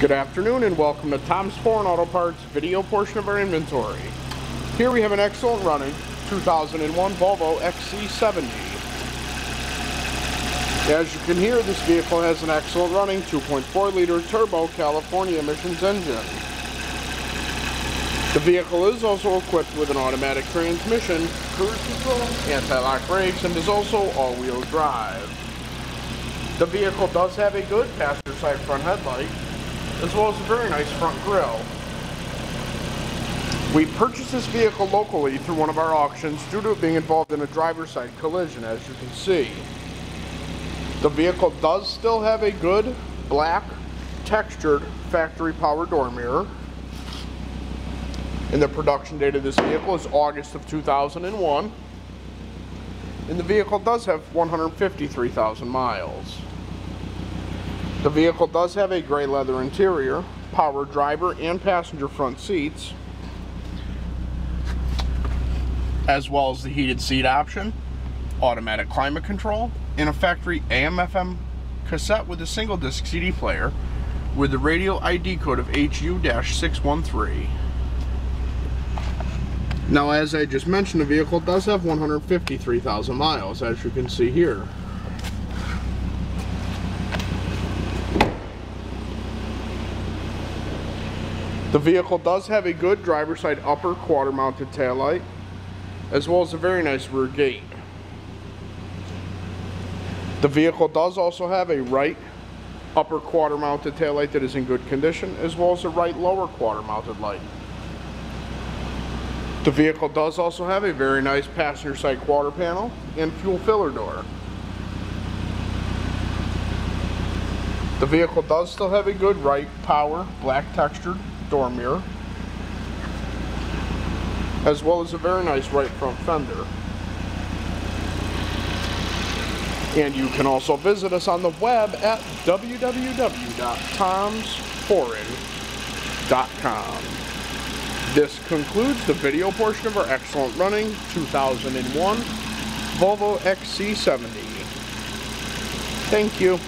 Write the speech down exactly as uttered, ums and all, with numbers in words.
Good afternoon and welcome to Tom's Foreign Auto Parts video portion of our inventory. Here we have an excellent running two thousand one Volvo X C seventy. As you can hear, this vehicle has an excellent running two point four liter turbo California emissions engine. The vehicle is also equipped with an automatic transmission, cruise control, anti-lock brakes, and is also all-wheel drive. The vehicle does have a good passenger side front headlight, as well as a very nice front grille. We purchased this vehicle locally through one of our auctions due to it being involved in a driver's side collision, as you can see. The vehicle does still have a good black textured factory power door mirror. And the production date of this vehicle is August of two thousand one. And the vehicle does have one hundred fifty-three thousand miles. The vehicle does have a gray leather interior, power driver and passenger front seats, as well as the heated seat option, automatic climate control, and a factory A M F M cassette with a single disc C D player with the radio I D code of H U six one three. Now, as I just mentioned, the vehicle does have one hundred fifty-three thousand miles, as you can see here. The vehicle does have a good driver's side upper quarter mounted taillight, as well as a very nice rear gate. The vehicle does also have a right upper quarter mounted taillight that is in good condition, as well as a right lower quarter mounted light. The vehicle does also have a very nice passenger side quarter panel and fuel filler door. The vehicle does still have a good right power black textured door mirror, as well as a very nice right front fender. And you can also visit us on the web at w w w dot toms foreign dot com. This concludes the video portion of our excellent running two thousand one Volvo X C seventy. Thank you.